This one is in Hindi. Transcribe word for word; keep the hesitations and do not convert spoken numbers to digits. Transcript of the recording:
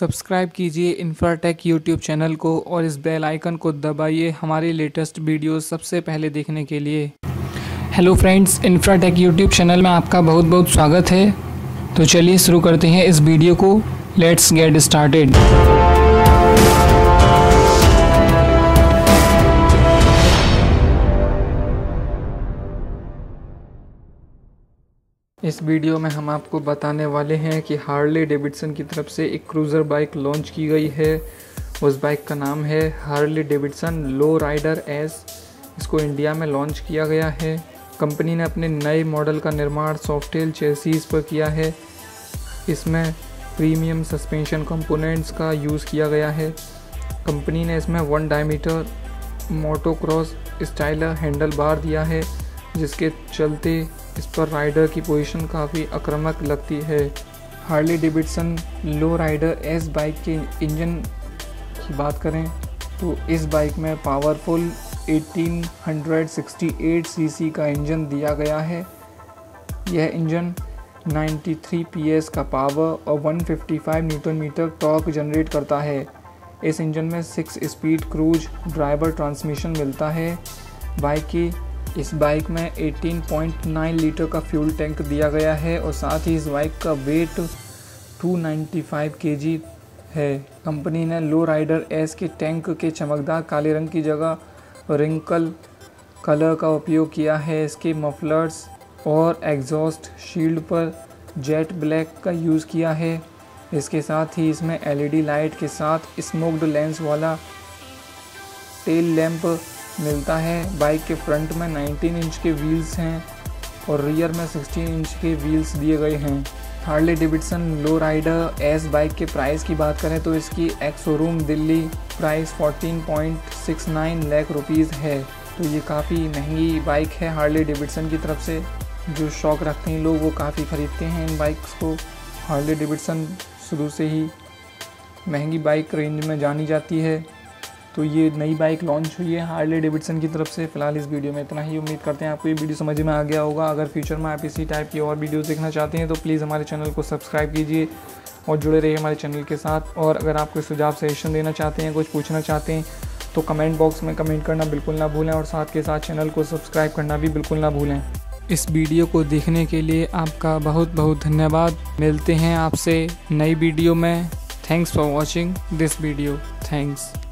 सब्सक्राइब कीजिए इंफ्राटेक यूट्यूब चैनल को और इस बेल आइकन को दबाइए हमारे लेटेस्ट वीडियोस सबसे पहले देखने के लिए। Hello friends, Infratech YouTube channel में आपका बहुत बहुत स्वागत है। तो चलिए शुरू करते हैं इस वीडियो को। Let's get started. इस वीडियो में हम आपको बताने वाले हैं कि हार्ले डेविडसन की तरफ से एक क्रूज़र बाइक लॉन्च की गई है। उस बाइक का नाम है Harley Davidson low rider S. इसको इंडिया में लॉन्च किया गया है। कंपनी ने अपने नए मॉडल का निर्माण सॉफ्टेल चेसीज पर किया है। इसमें प्रीमियम सस्पेंशन कंपोनेंट्स का यूज़ किया गया है। कंपनी ने इसमें one diameter motocross style handle bar दिया है, जिसके चलते इस पर राइडर की पोजीशन काफ़ी आक्रामक लगती है। Harley Davidson low rider S bike के इंजन की बात करें तो इस बाइक में पावरफुल अठारह सौ अड़सठ सीसी का इंजन दिया गया है। यह इंजन तिरानवे पीएस का पावर और एक सौ पचपन न्यूटन मीटर टॉर्क जनरेट करता है। इस इंजन में six speed cruise driver transmission मिलता है। बाइक की इस बाइक में अठारह पॉइंट नौ लीटर का फ्यूल टैंक दिया गया है और साथ ही इस बाइक का वेट दो सौ पचानवे केजी है। कंपनी ने लो राइडर एस के टैंक के चमकदार काले रंग की जगह रिंकल कलर का उपयोग किया है। इसके मफलर्स और एग्जॉस्ट शील्ड पर जेट ब्लैक का यूज़ किया है। इसके साथ ही इसमें एलईडी लाइट के साथ स्मोक्ड लेंस वाला टेल लैंप मिलता है। बाइक के फ्रंट में उन्नीस इंच के व्हील्स हैं और रियर में सोलह इंच के व्हील्स दिए गए हैं। Harley Davidson low rider S bike के प्राइस की बात करें तो इसकी एक्स शोरूम दिल्ली प्राइस चौदह पॉइंट उनहत्तर लाख रुपीस है। तो ये काफ़ी महंगी बाइक है हार्ले डेविडसन की तरफ से। जो शौक़ रखते हैं लोग वो काफ़ी ख़रीदते हैं इन बाइक्स को। हार्ले डेविडसन शुरू से ही महंगी बाइक रेंज में जानी जाती है। तो ये नई बाइक लॉन्च हुई है हार्ले डेविडसन की तरफ से। फिलहाल इस वीडियो में इतना ही। उम्मीद करते हैं आपको ये वीडियो समझ में आ गया होगा। अगर फ्यूचर में आप इसी टाइप की और वीडियोस देखना चाहते हैं तो प्लीज़ हमारे चैनल को सब्सक्राइब कीजिए और जुड़े रहिए हमारे चैनल के साथ। और अगर आप कोई सुझाव सजेशन देना चाहते हैं, कुछ पूछना चाहते हैं तो कमेंट बॉक्स में कमेंट करना बिल्कुल ना भूलें और साथ के साथ चैनल को सब्सक्राइब करना भी बिल्कुल ना भूलें। इस वीडियो को देखने के लिए आपका बहुत बहुत धन्यवाद। मिलते हैं आपसे नई वीडियो में। Thanks for watching this video. Thanks.